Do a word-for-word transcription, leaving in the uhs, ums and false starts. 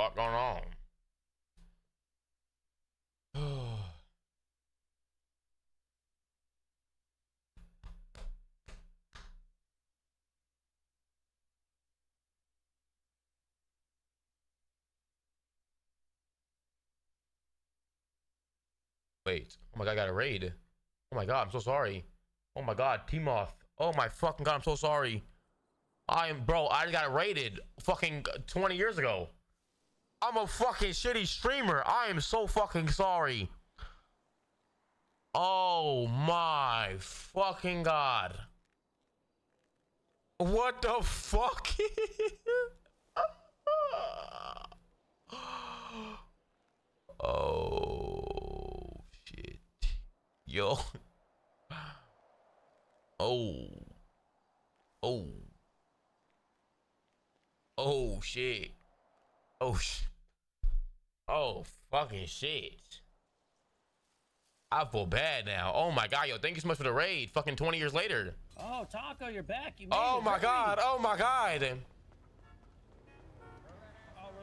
fuck going on? Wait. Oh my god, I got a raid. Oh my god, I'm so sorry. Oh my god, T-Moth. Oh my fucking god, I'm so sorry. I am, bro, I got raided fucking twenty years ago. I'm a fucking shitty streamer. I am so fucking sorry. Oh my fucking god. What the fuck? Oh shit. Yo. Oh. Oh. Oh shit. Oh sh Oh fucking shit. I feel bad now. Oh my god, yo, thank you so much for the raid. Fucking twenty years later. Oh, Taco, you're back. You made it. Oh my god. Oh my god.